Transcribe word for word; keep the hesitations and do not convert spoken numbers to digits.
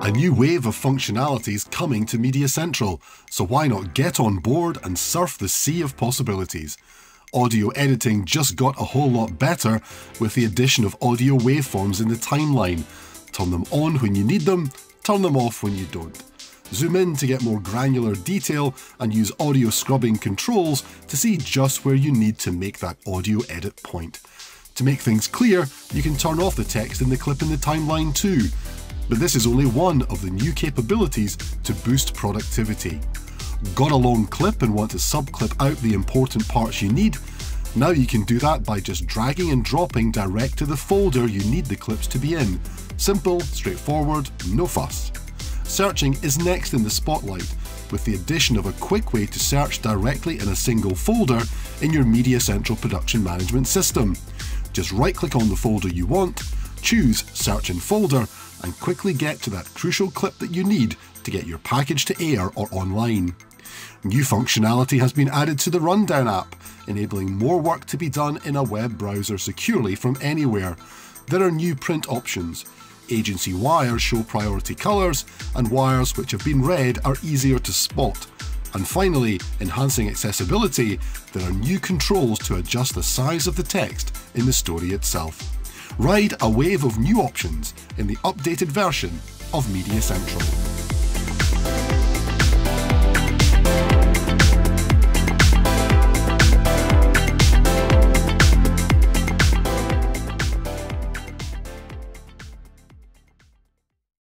A new wave of functionality is coming to Media Central, so why not get on board and surf the sea of possibilities? Audio editing just got a whole lot better with the addition of audio waveforms in the timeline. Turn them on when you need them, turn them off when you don't. Zoom in to get more granular detail and use audio scrubbing controls to see just where you need to make that audio edit point. To make things clear, you can turn off the text in the clip in the timeline too. But this is only one of the new capabilities to boost productivity. Got a long clip and want to subclip out the important parts you need? Now you can do that by just dragging and dropping direct to the folder you need the clips to be in. Simple, straightforward, no fuss. Searching is next in the spotlight, with the addition of a quick way to search directly in a single folder in your Media Central production management system. Just right-click on the folder you want, choose Search in Folder, and quickly get to that crucial clip that you need to get your package to air or online. New functionality has been added to the Rundown app, enabling more work to be done in a web browser securely from anywhere. There are new print options. Agency wires show priority colours, and wires which have been read are easier to spot. And finally, enhancing accessibility, there are new controls to adjust the size of the text in the story itself. Ride a wave of new options in the updated version of Media Central.